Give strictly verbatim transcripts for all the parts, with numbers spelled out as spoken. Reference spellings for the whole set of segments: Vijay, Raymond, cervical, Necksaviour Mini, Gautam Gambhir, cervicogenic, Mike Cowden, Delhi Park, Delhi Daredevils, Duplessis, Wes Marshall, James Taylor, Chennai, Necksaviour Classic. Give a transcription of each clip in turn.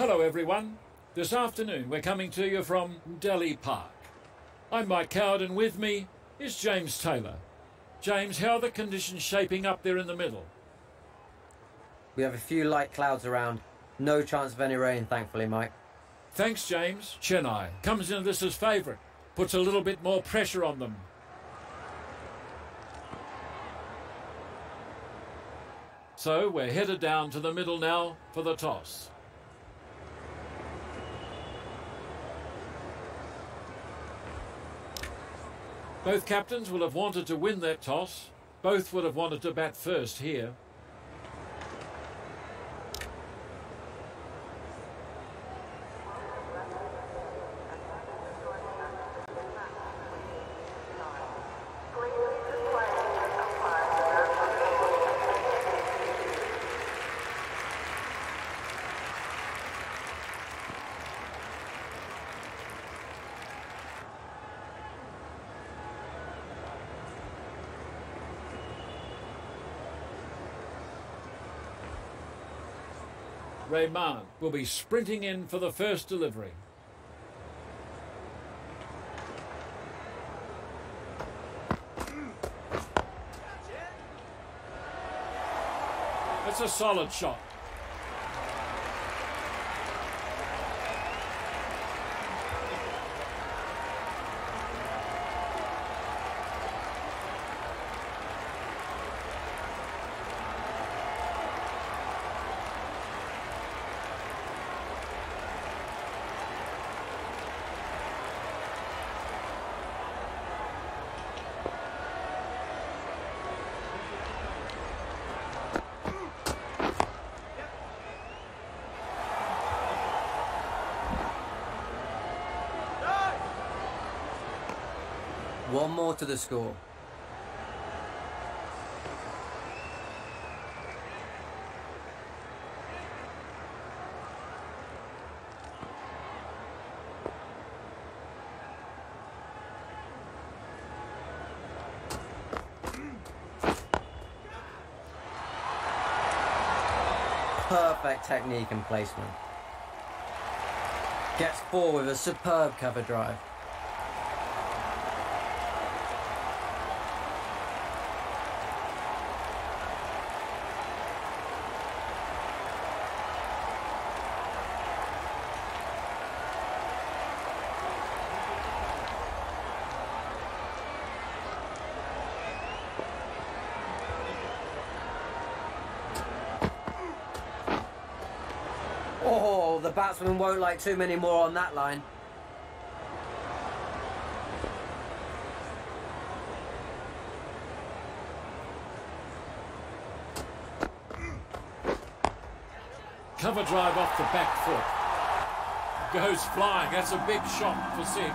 Hello everyone. This afternoon we're coming to you from Delhi Park. I'm Mike Cowden, with me is James Taylor. James, how are the conditions shaping up there in the middle? We have a few light clouds around. No chance of any rain, thankfully, Mike. Thanks, James. Chennai comes in this as favourite. Puts a little bit more pressure on them. So we're headed down to the middle now for the toss. Both captains will have wanted to win that toss. Both would have wanted to bat first here. Raymond will be sprinting in for the first delivery. It's a solid shot. One more to the score. Perfect technique and placement. Gets four with a superb cover drive. Oh, the batsman won't like too many more on that line. Cover drive off the back foot. Goes flying. That's a big shot for six.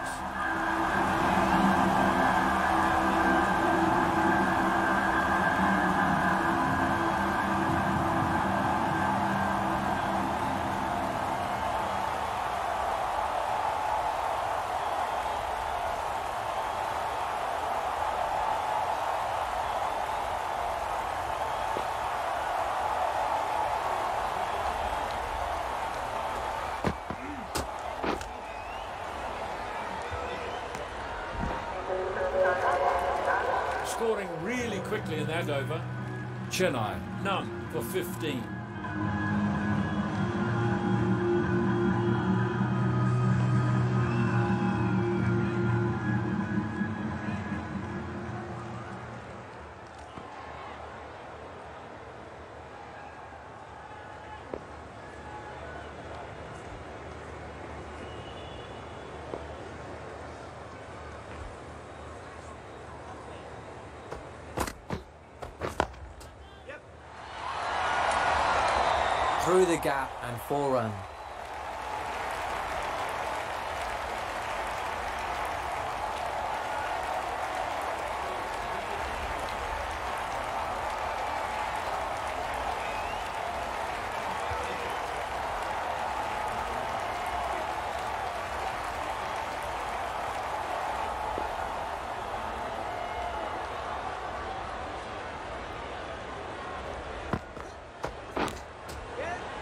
Scoring really quickly in that over. Chennai, none for fifteen. Through the gap and four runs.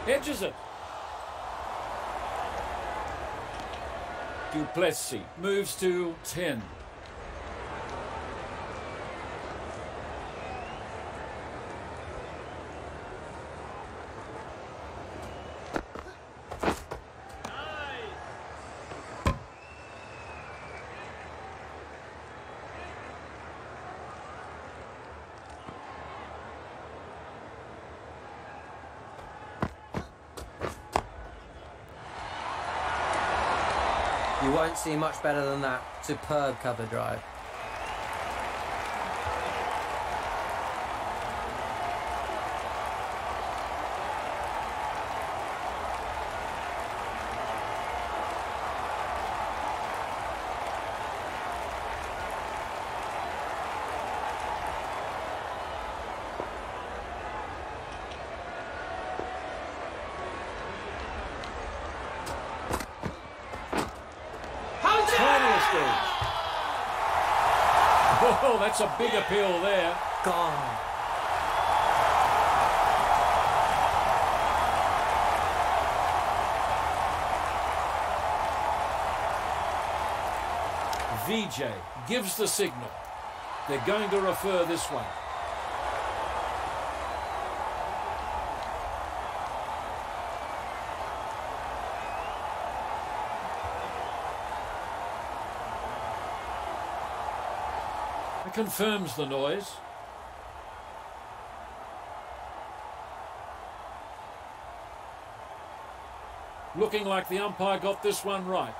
Edges it. Duplessis moves to ten. You won't see much better than that. Superb cover drive. Oh, that's a big appeal there. Gone. Vijay gives the signal. They're going to refer this one. Confirms the noise. Looking like the umpire got this one right.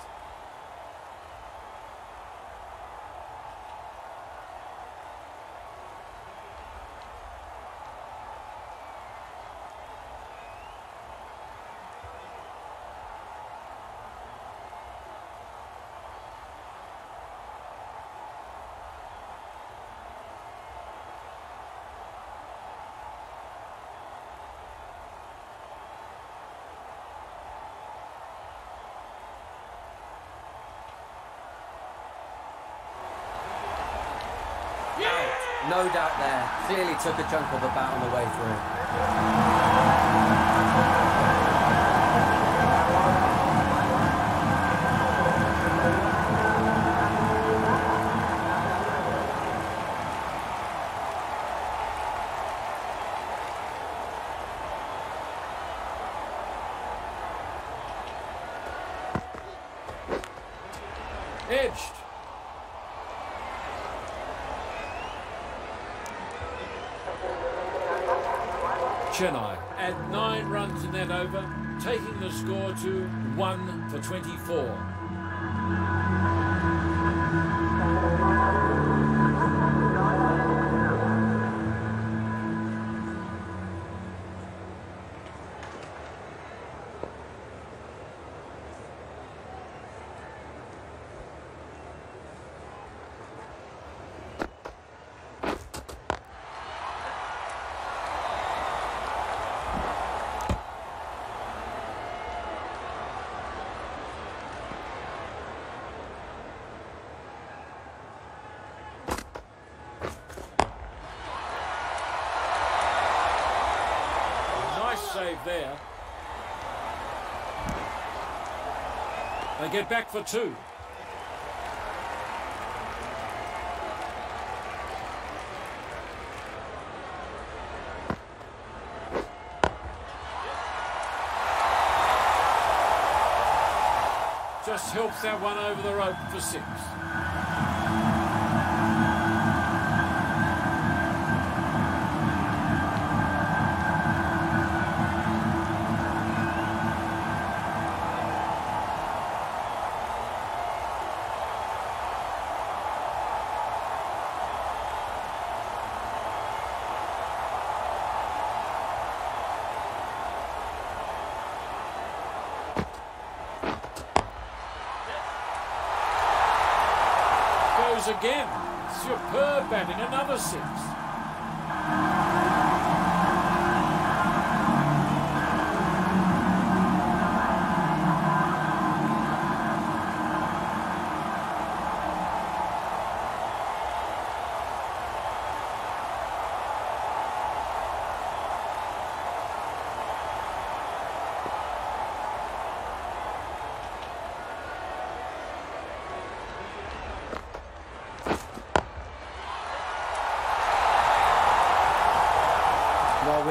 No doubt there. Clearly took a chunk of the bat on the way through. Edged. Chennai add nine runs in that over, taking the score to one for twenty-four. Save there. They get back for two. Just helps that one over the rope for six. Again, superb batting, another six.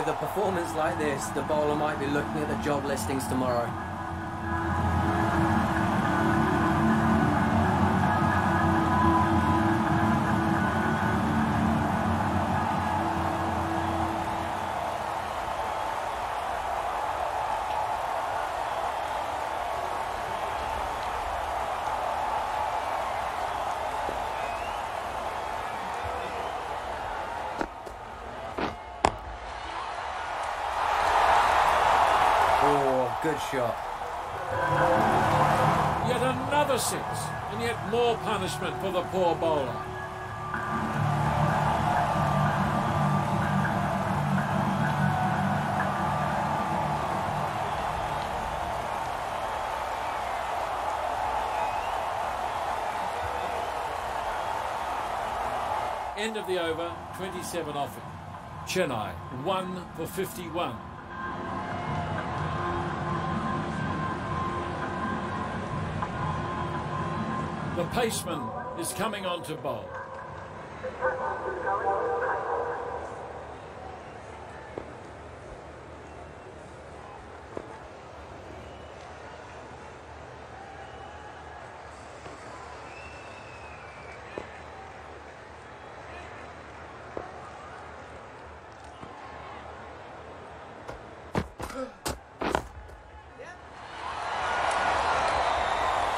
with a performance like this, the bowler might be looking at the job listings tomorrow. Good shot. Yet another six, and yet more punishment for the poor bowler. End of the over, twenty-seven off it. Chennai, one for fifty-one. The paceman is coming on to bowl.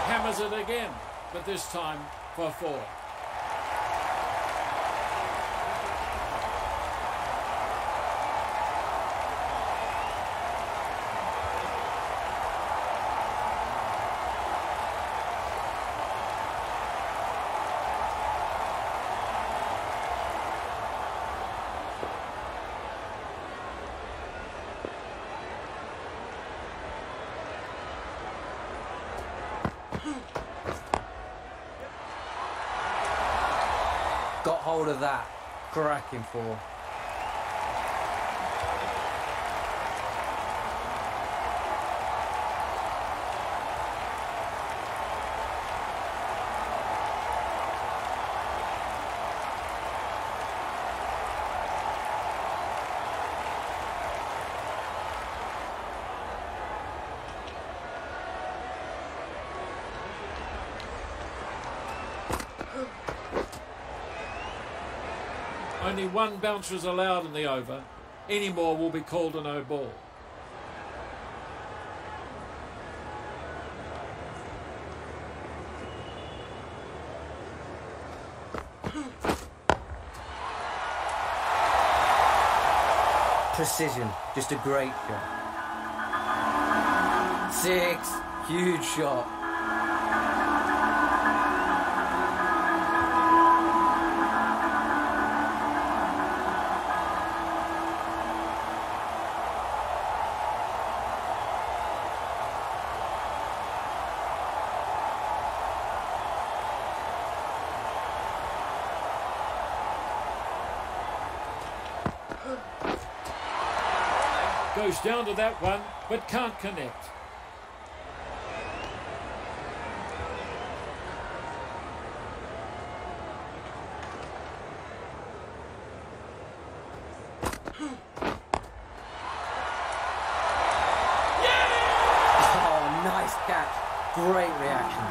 Hammers it again. But this time for four. Got hold of that. Cracking four. Only one bouncer is allowed in the over. Any more will be called a no ball. Precision, just a great shot. Six, huge shot. Goes down to that one, but can't connect. Yeah! Oh, nice catch. Great reaction.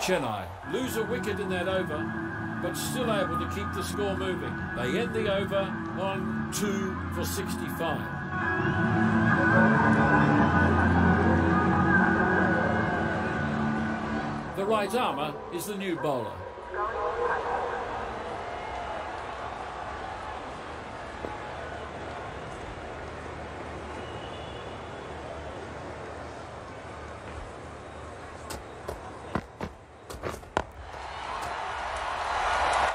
Chennai lose a wicket in that over, but still able to keep the score moving. They end the over on two for sixty-five. The right armour is the new bowler.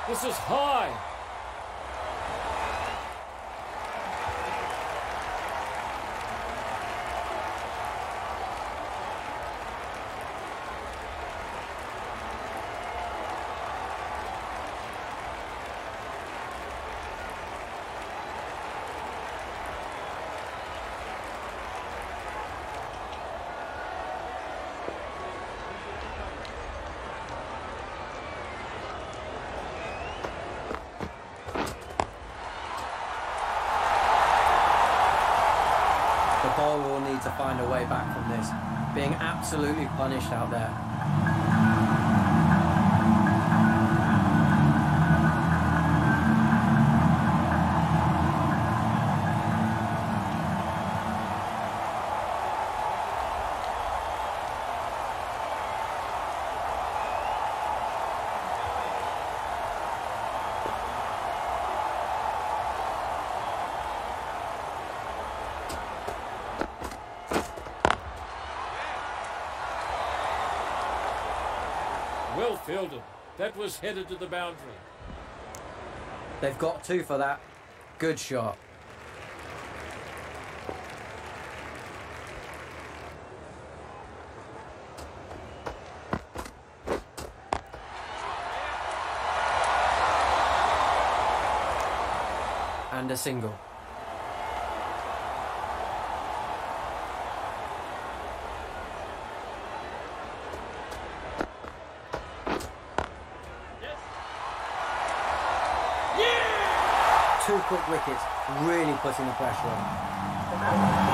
This is high. all need to find a way back from this. Being absolutely punished out there. Well fielded. That was headed to the boundary. They've got two for that. Good shot. And a single. Two quick wickets, really putting the pressure on.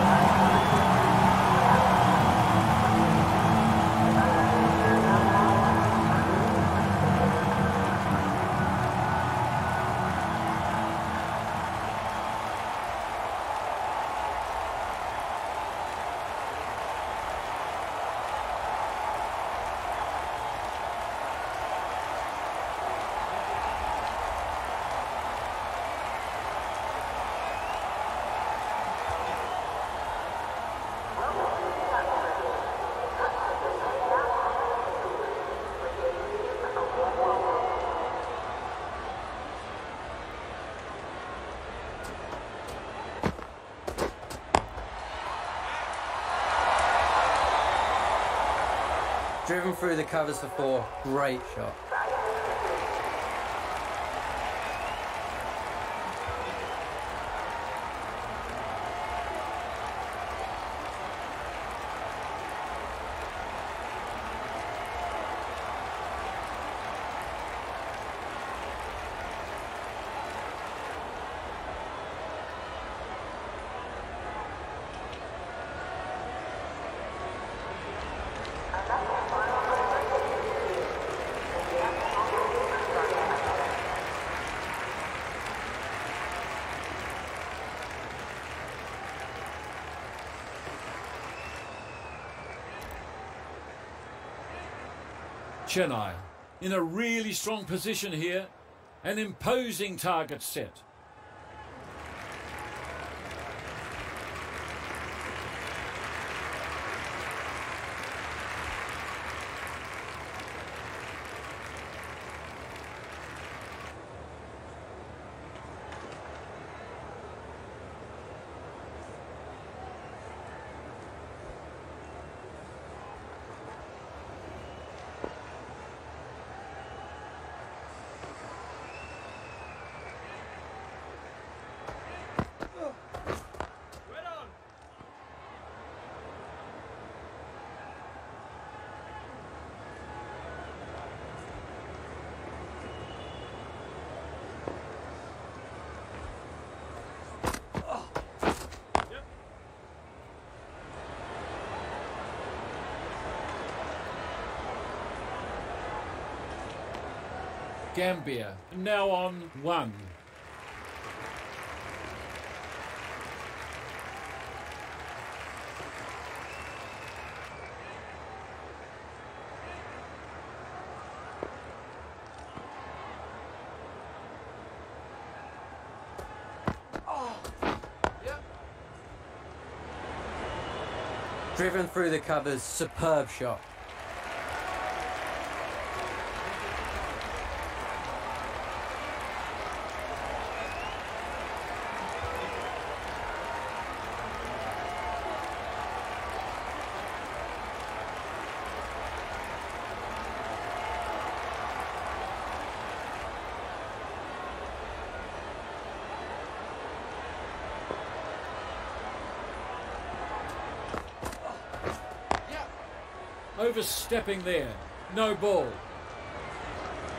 Driven through the covers for four. Great shot. Chennai in a really strong position here, an imposing target set. Gambhir now on one. Oh. Yep. Driven through the covers, superb shot. Overstepping there, no ball.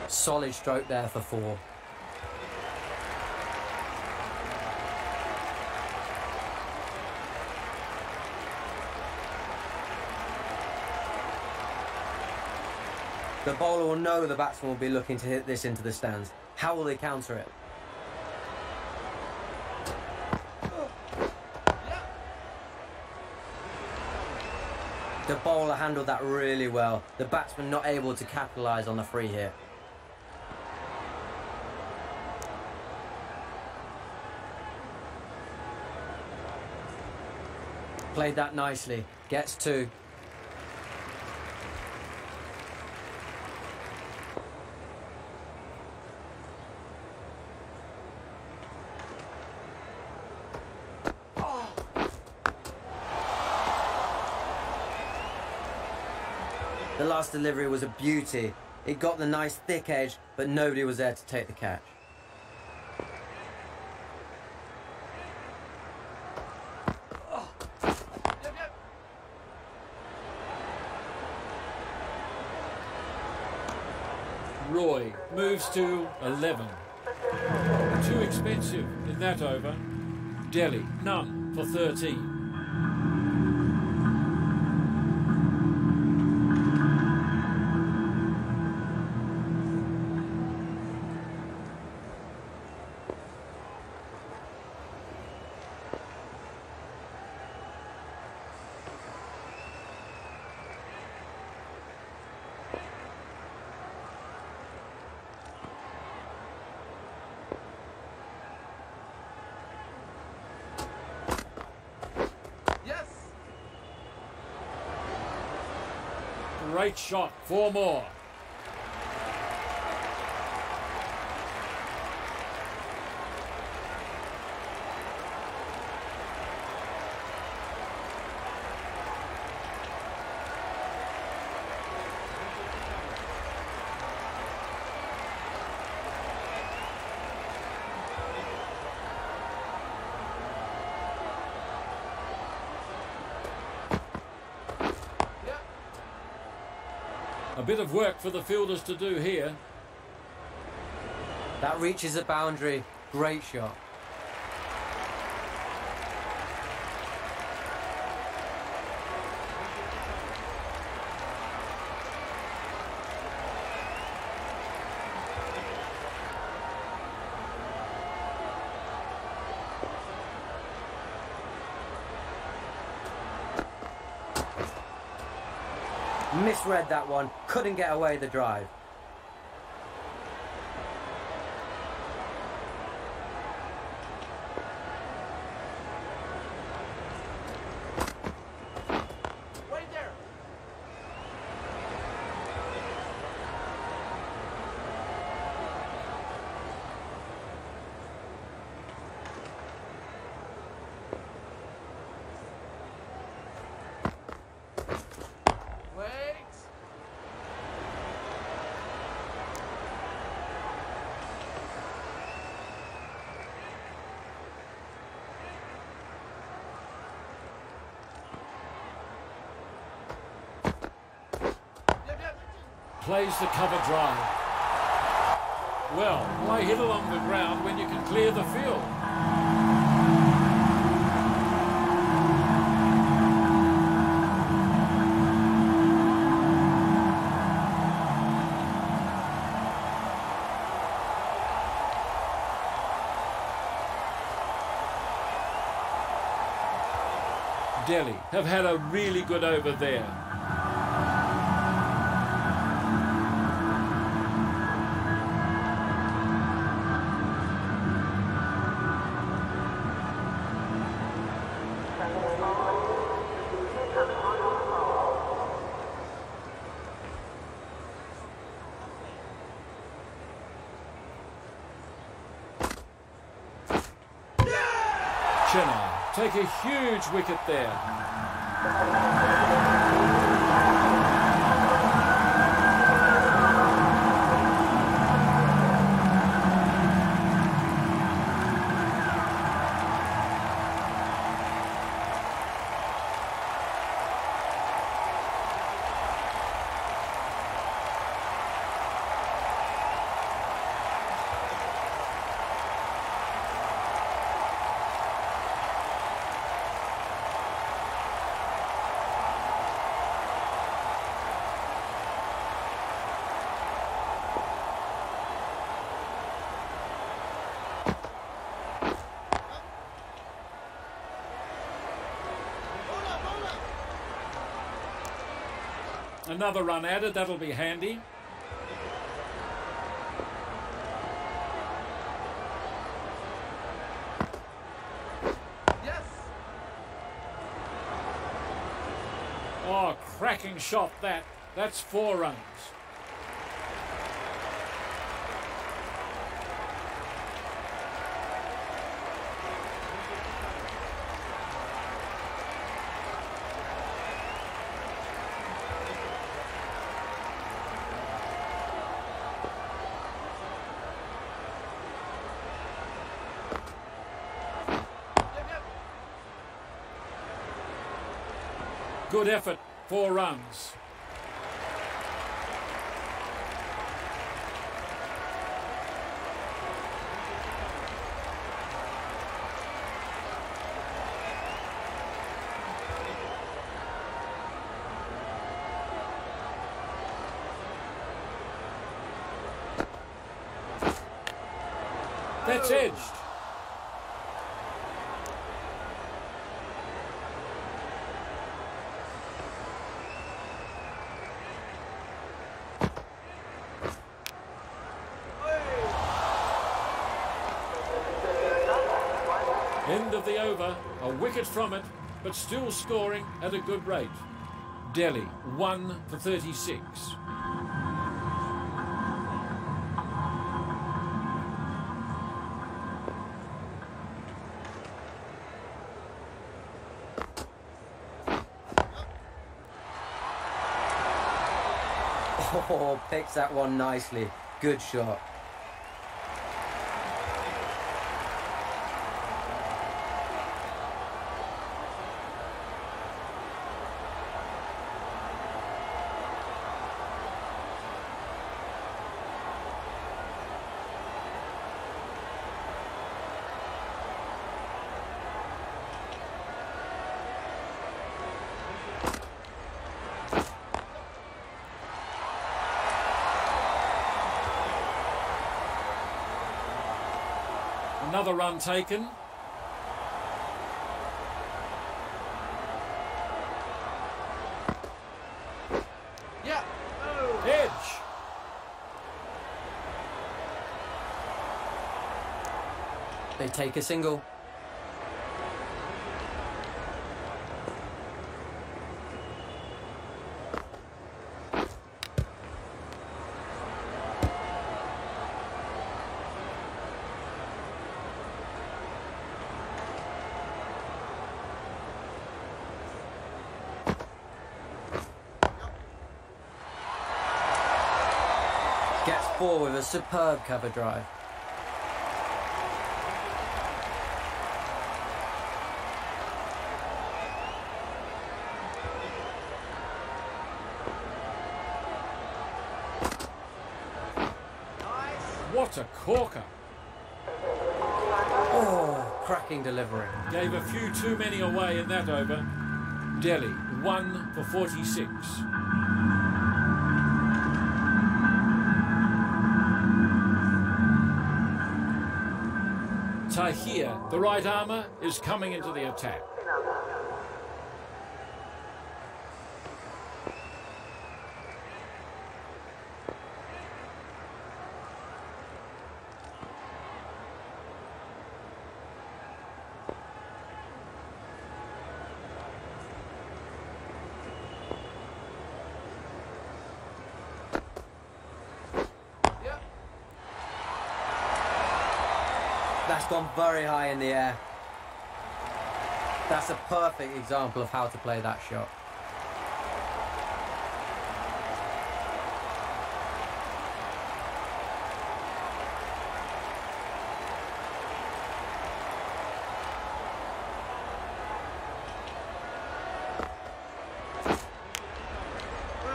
Solid stroke there for four. The bowler will know the batsman will be looking to hit this into the stands. How will they counter it? The bowler handled that really well. The batsman not able to capitalise on the free hit. Played that nicely. Gets two. The last delivery was a beauty. It got the nice thick edge, but nobody was there to take the catch. Oh. Roy moves to eleven. Too expensive in that over. Delhi, none for thirteen. Great shot, four more. A bit of work for the fielders to do here. That reaches the boundary. Great shot. Misread that one, couldn't get away the drive. Right there. Plays the cover drive. Well, why hit along the ground when you can clear the field? Delhi have had a really good over there. Chennai take a huge wicket there. Another run added, that'll be handy. Yes. Oh, cracking shot that. That's four runs. Good effort, four runs. That's edged. End of the over, a wicket from it, but still scoring at a good rate. Delhi, one for thirty-six. Oh, picks that one nicely. Good shot. Another run taken. Yeah. Oh. Edge. They take a single. Gets four with a superb cover drive. Nice. What a corker. Oh, cracking delivery. Gave a few too many away in that over. Delhi, one for forty-six. Here, the right armour is coming into the attack. That's gone very high in the air. That's a perfect example of how to play that shot.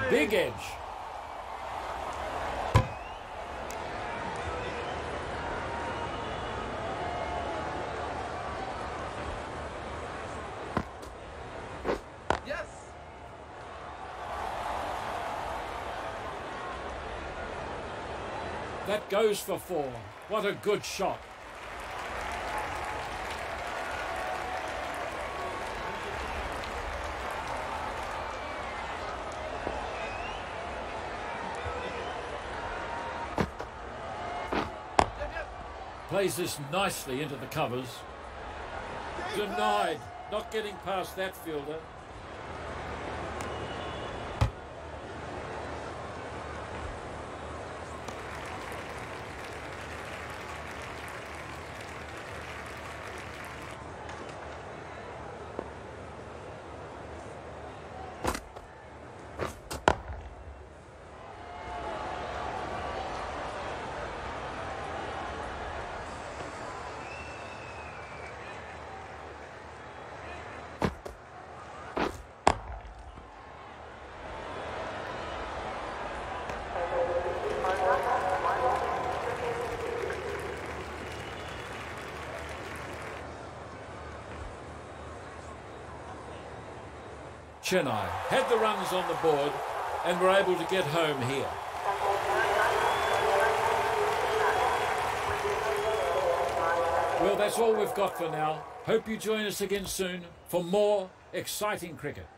Big edge. That goes for four. What a good shot. Plays this nicely into the covers. Denied. Not getting past that fielder. Chennai had the runs on the board and were able to get home here. Well, that's all we've got for now. Hope you join us again soon for more exciting cricket.